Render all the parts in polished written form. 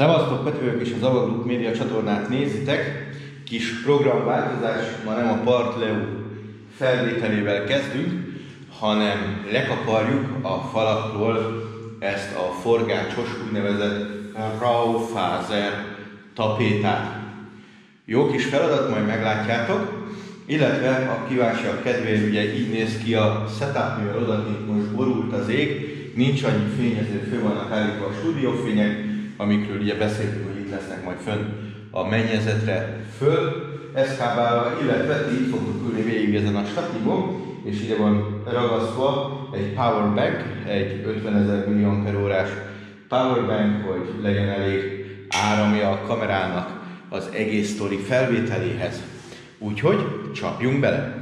Szevasztok, Petőlök és az AVA Group Media csatornát nézitek. Kis programváltozás, ma nem a partleu felvételével kezdünk, hanem lekaparjuk a falakról ezt a forgácsos, úgynevezett Raufaser tapétát. Jó kis feladat, majd meglátjátok. Illetve a kíváncsiak kedvéért ugye így néz ki a setup, mivel odakint most borult az ég, nincs annyi fény, ezért fő vannak állítva a stúdiófények, amikről ugye beszéltünk, hogy itt lesznek majd fönn a mennyezetre föl eszkábálva, illetve így fogunk ülni végig ezen a statívon, és ide van ragasztva egy powerbank, egy 50 000 mAh-s powerbank, hogy legyen elég áramja a kamerának az egész sztori felvételéhez. Úgyhogy csapjunk bele!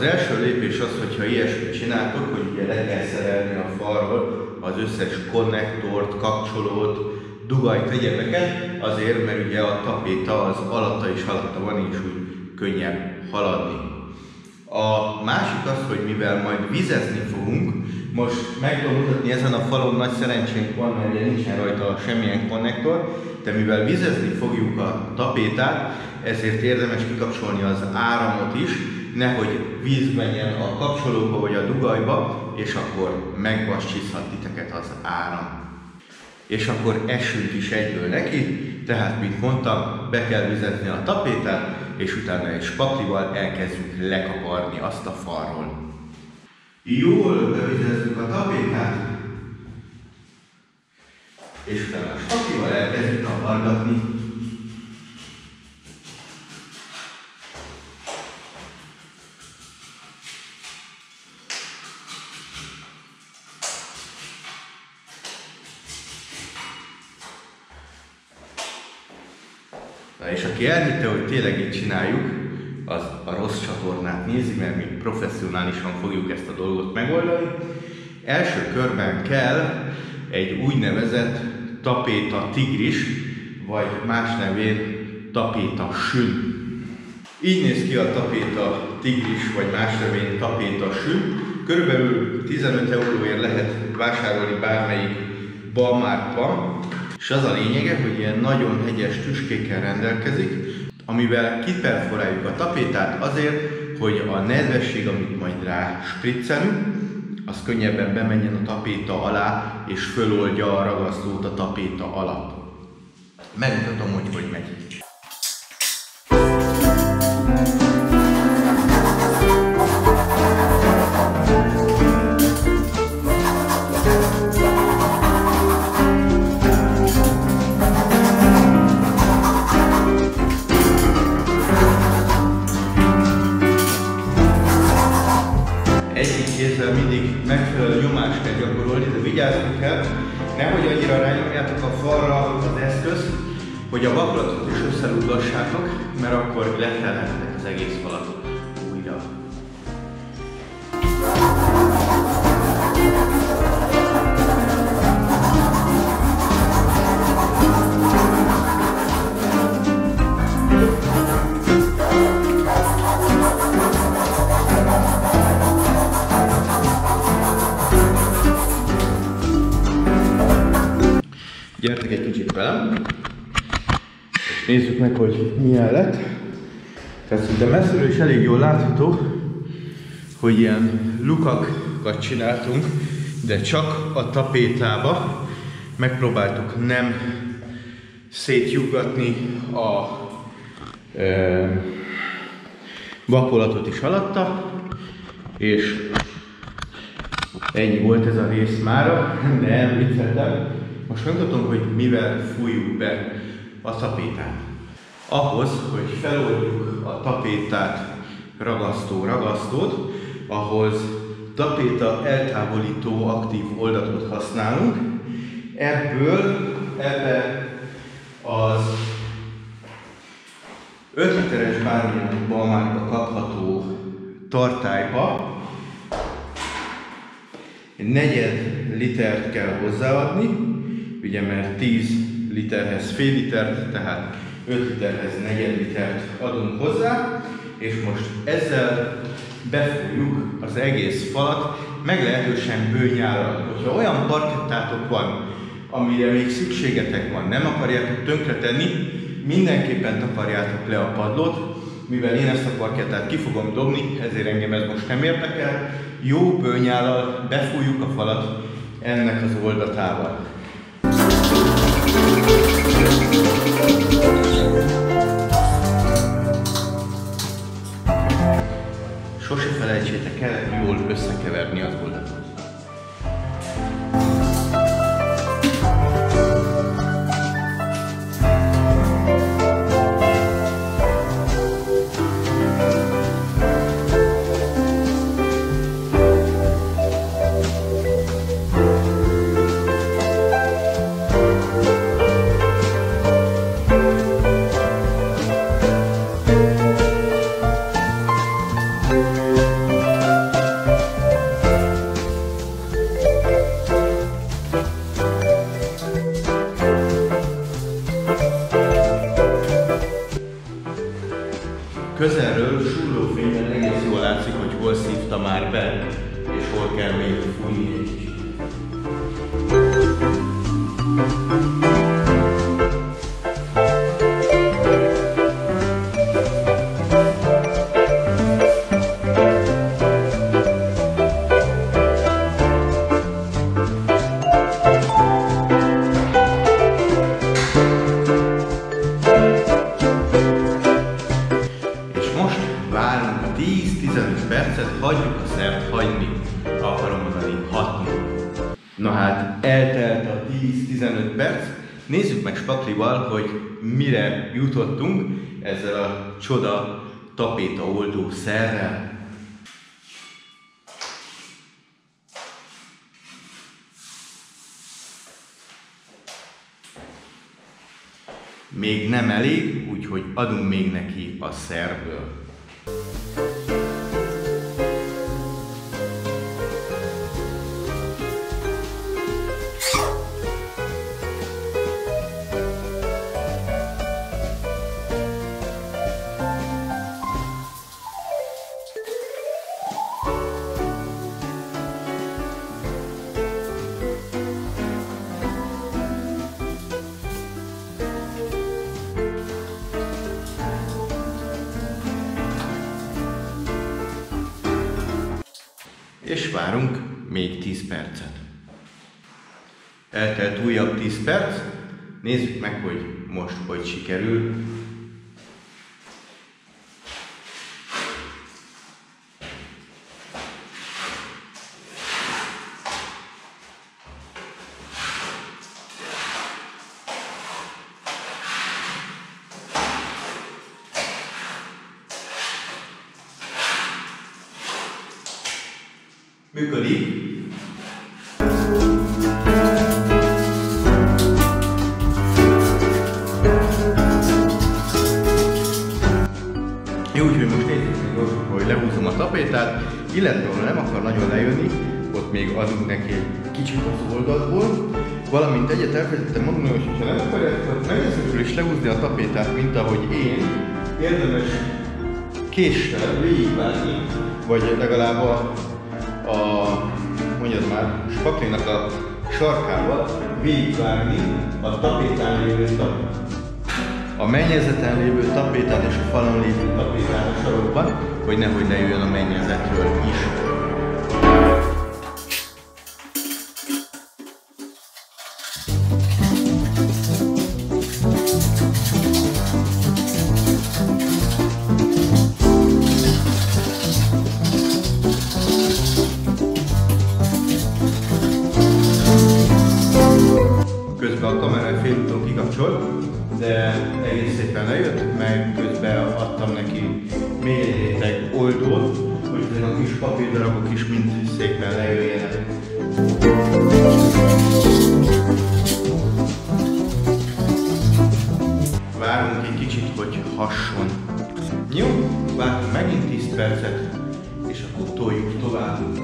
Az első lépés az, hogyha ilyesmit csináltok, hogy ugye le kell szerelni a falról az összes konnektort, kapcsolót, dugajt, egyebeket, azért, mert ugye a tapéta az alatta és alatta van, és úgy könnyebb haladni. A másik az, hogy mivel majd vizezni fogunk, most meg tudom mutatni, ezen a falon nagy szerencsénk van, mert ugye nincsen rajta semmilyen konnektor, de mivel vizezni fogjuk a tapétát, ezért érdemes kikapcsolni az áramot is, nehogy víz menjen a kapcsolóba vagy a dugajba, és akkor megvassíthat titeket az áram. És akkor esünk is egyből neki, tehát mint mondtam, be kell vizetni a tapétát, és utána egy spaklival elkezdjük lekaparni azt a falról. Jól bevizezzük a tapétát, és utána a spaklival elkezdjük kapargatni. Na és aki elhitte, hogy tényleg így csináljuk, az a rossz csatornát nézi, mert mi professzionálisan fogjuk ezt a dolgot megoldani. Első körben kell egy úgynevezett tapéta tigris, vagy más nevén tapéta sün. Így néz ki a tapéta tigris, vagy más nevén tapéta sün. Körülbelül 15 euróért lehet vásárolni bármelyik Baumarktban. És az a lényege, hogy ilyen nagyon hegyes tüskékkel rendelkezik, amivel kiperforáljuk a tapétát azért, hogy a nedvesség, amit majd rá spriccelünk, az könnyebben bemenjen a tapéta alá, és föloldja a ragasztót a tapéta alatt. Megmutatom, hogy hogy megy. Mindig megfelelő nyomást kell gyakorolni, de vigyázni kell, nehogy annyira rányomjátok a falra az eszközt, hogy a vakolatot is összerúgassátok, mert akkor letelhetetek az egész falat újra. Gyertek egy kicsit velem, és nézzük meg, hogy milyen lett. Tehát szinte messziről is elég jól látható, hogy ilyen lukakat csináltunk, de csak a tapétába. Megpróbáltuk nem szétjuggatni a vakolatot is alatta, és ennyi volt ez a rész mára, nem vicceltem. Most megmutatom, hogy mivel fújjuk be a tapétát. Ahhoz, hogy feloldjuk a tapétát ragasztót, ahhoz tapéta eltávolító aktív oldatot használunk. Ebbe az 5 literes bármilyen Baumarktban kapható tartályba Egy negyed litert kell hozzáadni, ugye mert 10 literhez fél litert, tehát 5 literhez negyed litert adunk hozzá, és most ezzel befújjuk az egész falat, meglehetősen bőnyállal. Hogyha olyan parkettátok van, amire még szükségetek van, nem akarjátok tönkretenni, mindenképpen takarjátok le a padlót, mivel én ezt a parkettát ki fogom dobni, ezért engem ez most nem érdekel. Jó bőnyállal befújjuk a falat ennek az oldatával. Sose felejtsétek el jól összekeverni az oldatot. Közelről súrlófényben egész jól látszik, hogy hol szívta már be, és hol kell még fújni egy kicsit. Hagyjuk a szert hagyni, akarom mondani, hatni. Na hát, eltelt a 10-15 perc, nézzük meg spaklival, hogy mire jutottunk ezzel a csoda tapéta oldó szerrel. Még nem elég, úgyhogy adunk még neki a szerből. És várunk még 10 percet. Eltelt újabb 10 perc, nézzük meg, hogy most hogy sikerül. Működik. Jó, úgyhogy most nézzük, hogy lehúzom a tapétát, illetve ha nem akar nagyon lejönni, ott még adunk neki egy kicsit az oldalból, valamint egyet elfelejtettem mondani, hogy ha nem akarjátok, megnézzük is lehúzni a tapétát, mint ahogy én, érdemes késsel végigvágni, vagy legalább spaklinak a sarkába végigvágni a tapétán lévő tapétát. A mennyezeten lévő tapétát és a falon lévő tapétát a sarokban, hogy nehogy ne jöjjön a mennyezetről is. A kamerát fél úton kikapcsolt, de egész szépen lejött, meg közben adtam neki még egy réteg oldót, hogy a kis papírdarabok is mind szépen lejöjjenek. Várunk egy kicsit, hogy hasson. Jó, várunk megint 10 percet, és akkor toljuk tovább.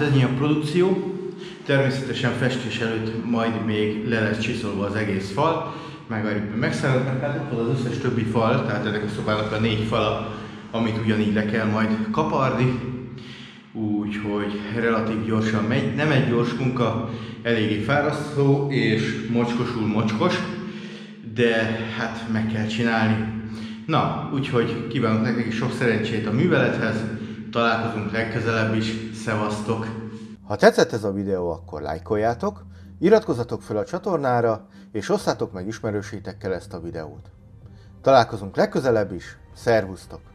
Hát ennyi a produkció. Természetesen festés előtt majd még le lesz csiszolva az egész fal, megszállnak, hát ott van az összes többi fal, tehát ennek a szobának a 4 fala, amit ugyanígy le kell majd kaparni, úgyhogy relatív gyorsan megy, nem egy gyors munka, eléggé fárasztó és mocskosul mocskos, de hát meg kell csinálni. Na, úgyhogy kívánok nektek is sok szerencsét a művelethez, találkozunk legközelebb is, szevasztok! Ha tetszett ez a videó, akkor lájkoljátok, iratkozzatok fel a csatornára, és osszátok meg ismerőseitekkel ezt a videót. Találkozunk legközelebb is, szervusztok!